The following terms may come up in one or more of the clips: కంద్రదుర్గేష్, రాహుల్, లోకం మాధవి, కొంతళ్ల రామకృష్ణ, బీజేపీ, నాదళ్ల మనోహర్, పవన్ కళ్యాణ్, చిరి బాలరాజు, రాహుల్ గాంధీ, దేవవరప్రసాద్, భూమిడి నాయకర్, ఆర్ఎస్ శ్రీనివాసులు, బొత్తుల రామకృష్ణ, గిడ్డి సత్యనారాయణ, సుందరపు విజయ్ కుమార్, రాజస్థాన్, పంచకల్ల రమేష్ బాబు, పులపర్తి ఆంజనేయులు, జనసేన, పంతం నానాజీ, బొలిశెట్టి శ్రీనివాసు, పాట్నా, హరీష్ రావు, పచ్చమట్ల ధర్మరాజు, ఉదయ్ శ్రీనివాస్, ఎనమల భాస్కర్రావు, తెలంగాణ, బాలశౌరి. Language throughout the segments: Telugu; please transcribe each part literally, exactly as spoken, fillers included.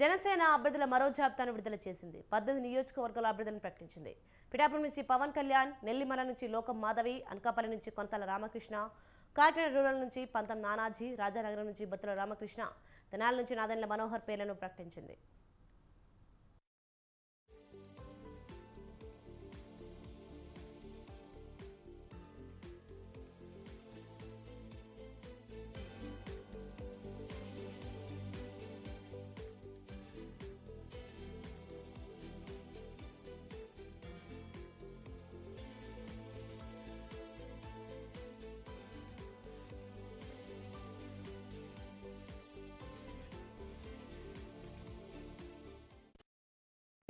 జనసేన అభ్యర్థుల మరో జాబితాను విడుదల చేసింది. పద్దెనిమిది నియోజకవర్గాల అభ్యర్థులను ప్రకటించింది. పిఠాపురం నుంచి పవన్ కళ్యాణ్, నెల్లిమల నుంచి లోకం మాధవి, అనకాపల్లి నుంచి కొంతళ్ల రామకృష్ణ, కాకినాడ రూరల్ నుంచి పంతం నానాజీ, రాజానగరం నుంచి బొత్తుల రామకృష్ణ, తెనాలి నుంచి నాదళ్ల మనోహర్ పేర్లను ప్రకటించింది.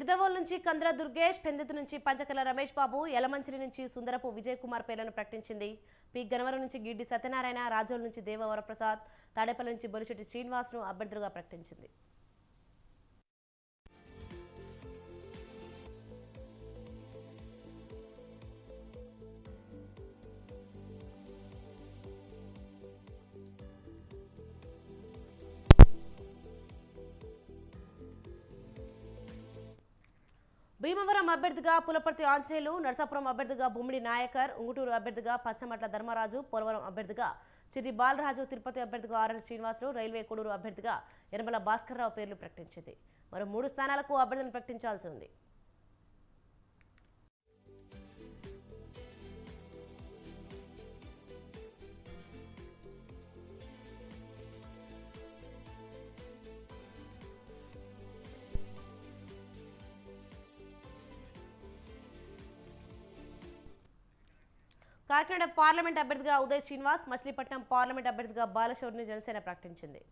ఇడదవోలు నుంచి కంద్రదుర్గేష్, పెందెతు నుంచి పంచకల్ల రమేష్ బాబు, యలమంచిలి నుంచి సుందరపు విజయ్ కుమార్ పేర్లను ప్రకటించింది. పి గనవరం నుంచి గిడ్డి సత్యనారాయణ, రాజోలు నుంచి దేవవరప్రసాద్, తాడేపల్లి నుంచి బొలిశెట్టి శ్రీనివాసును అభ్యర్థులుగా ప్రకటించింది. భీమవరం అభ్యర్థిగా పులపర్తి ఆంజనేయులు, నరసాపురం అభ్యర్థిగా భూమిడి నాయకర్, ఉంగుటూరు అభ్యర్థిగా పచ్చమట్ల ధర్మరాజు, పోలవరం అభ్యర్థిగా చిరి బాలరాజు, తిరుపతి అభ్యర్థిగా ఆర్ఎస్ శ్రీనివాసులు, రైల్వే కోడూరు అభ్యర్థిగా ఎనమల భాస్కర్రావు పేర్లు ప్రకటించింది. మరో మూడు స్థానాలకు అభ్యర్థులను ప్రకటించాల్సి ఉంది. కాకినాడ పార్లమెంట్ అభ్యర్థిగా ఉదయ్ శ్రీనివాస్, మచిలీపట్నం పార్లమెంట్ అభ్యర్థిగా బాలశౌరిని జనసేన ప్రకటించింది.